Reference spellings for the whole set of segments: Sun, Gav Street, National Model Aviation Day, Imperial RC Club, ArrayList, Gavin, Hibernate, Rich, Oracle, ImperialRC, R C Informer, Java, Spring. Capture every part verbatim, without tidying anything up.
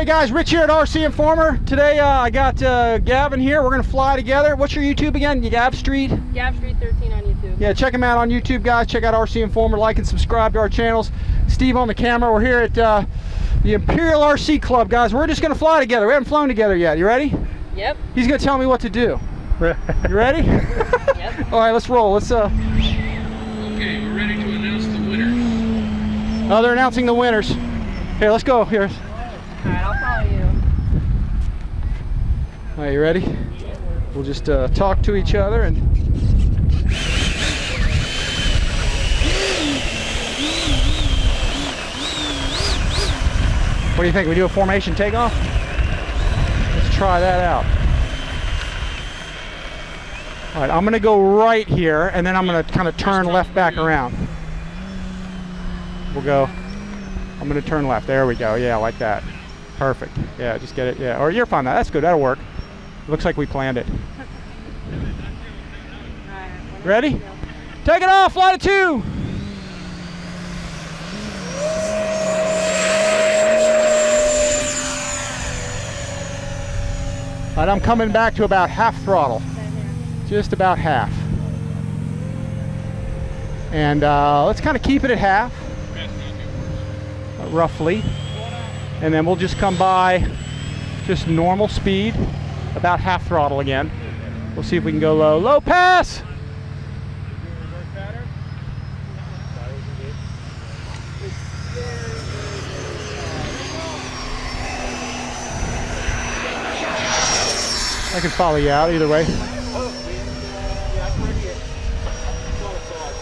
Okay guys, Rich here at R C Informer. Today uh, I got uh, Gavin here. We're going to fly together. What's your YouTube again? Gav Street? Gav Street thirteen on YouTube. Yeah, check him out on YouTube, guys. Check out R C Informer. Like and subscribe to our channels. Steve on the camera. We're here at uh, the Imperial R C Club, guys. We're just going to fly together. We haven't flown together yet. You ready? Yep. He's going to tell me what to do. You ready? Yep. All right, let's roll. Let's. Uh... Okay, we're ready to announce the winners. Oh, they're announcing the winners. Here, let's go. Here. Alright, I'll follow you. Alright, you ready? We'll just uh, talk to each other and... What do you think? We do a formation takeoff? Let's try that out. Alright, I'm going to go right here and then I'm going to kind of turn left back around. We'll go... I'm going to turn left. There we go. Yeah, like that. Perfect. Yeah, just get it. Yeah, or you're fine. That's good. That'll work. Looks like we planned it. Ready? Take it off. Flight of two. All right, I'm coming back to about half throttle. Just about half. And uh, let's kind of keep it at half, roughly. And then we'll just come by just normal speed, about half throttle again. We'll see if we can go low. Low pass! I can follow you out either way.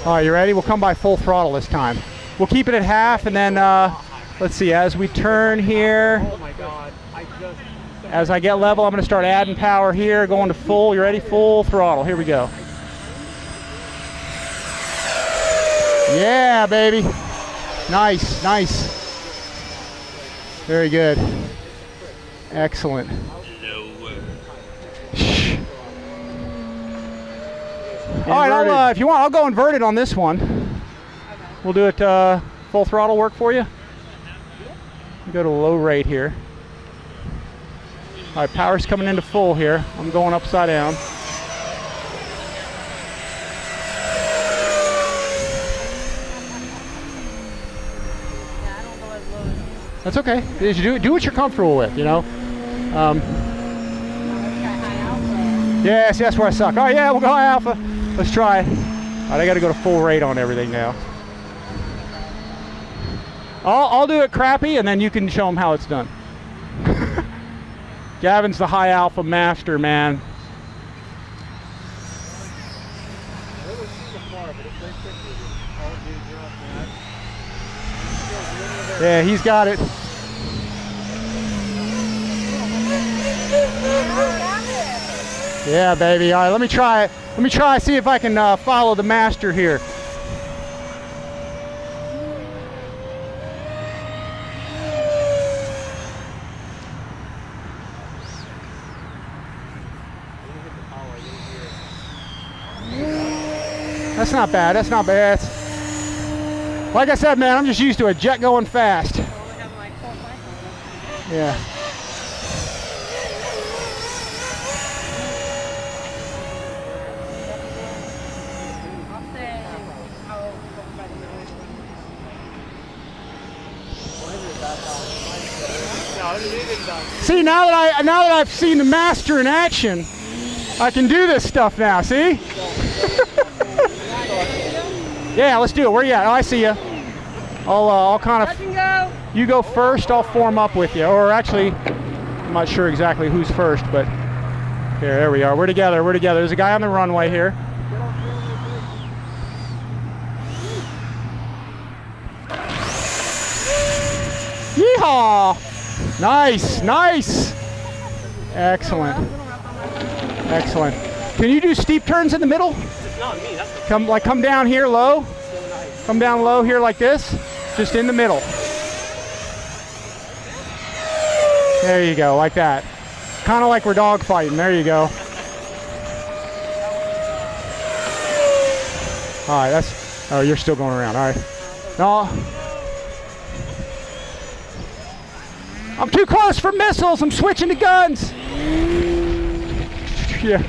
All right, you ready? We'll come by full throttle this time. We'll keep it at half and then uh, let's see, as we turn here, oh my God. I just, as I get level, I'm going to start adding power here, going to full. You ready? Full throttle. Here we go. Yeah, baby. Nice, nice. Very good. Excellent. All right, I'll, uh, if you want, I'll go inverted on this one. We'll do it uh, full throttle work for you. Go to low rate here. All right, power's coming into full here. I'm going upside down. That's okay. Do, do what you're comfortable with, you know. Um, yeah, see, that's where I suck. All right, yeah, we'll go high alpha. Let's try it. All right, I got to go to full rate on everything now. I'll, I'll do it crappy, and then you can show them how it's done. Gavin's the high alpha master, man. Yeah, he's got it. Yeah, baby. All right, let me try it. Let me try see if I can uh, follow the master here. That's not bad, that's not bad. That's, like I said, man, I'm just used to a jet going fast. Yeah. See, now that I now that I've seen the master in action, I can do this stuff now, see? Yeah, let's do it. Where you at? Oh, I see you. I'll, uh, I'll kind of... Go. You go first, I'll form up with you. Or actually, I'm not sure exactly who's first, but... Here, there we are. We're together, we're together. There's a guy on the runway here. Yeehaw! Nice, nice! Excellent. Excellent. Can you do steep turns in the middle? Come like come down here low. Come down low here like this. Just in the middle. There you go, like that. Kind of like we're dog fighting. There you go. All right, that's. Oh, you're still going around. All right. No. I'm too close for missiles. I'm switching to guns. Yeah.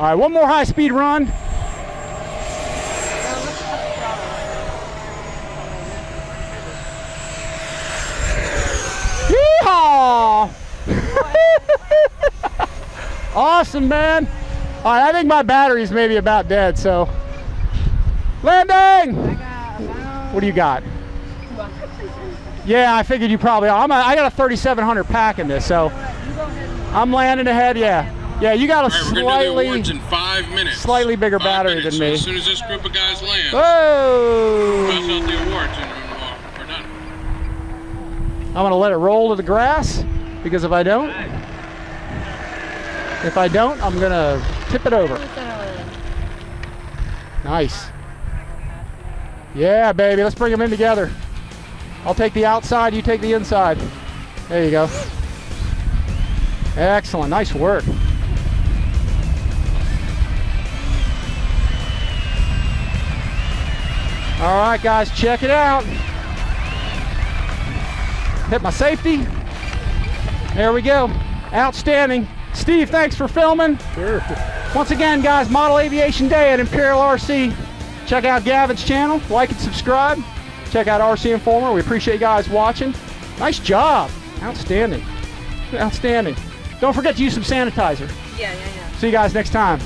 All right, one more high-speed run. Yeehaw! Awesome, man. All right, I think my battery's maybe about dead, so. Landing! I got about... What do you got? Yeah, I figured you probably are. I'm a, I got a thirty-seven hundred pack in this, so I'm landing ahead, yeah. Yeah, you got a right, slightly, in five minutes. slightly bigger five battery minutes. than me. So as soon as this group of guys lands, whoa! Pass out the awards and we're done. I'm going to let it roll to the grass, because if I don't, if I don't, I'm going to tip it over. Nice. Yeah, baby, let's bring them in together. I'll take the outside, you take the inside. There you go. Excellent, nice work. All right, guys, check it out. Hit my safety. There we go. Outstanding. Steve, thanks for filming. Sure. Once again, guys, Model Aviation Day at Imperial R C. Check out Gavin's channel. Like and subscribe. Check out R C Informer. We appreciate you guys watching. Nice job. Outstanding. Outstanding. Don't forget to use some sanitizer. Yeah, yeah, yeah. See you guys next time.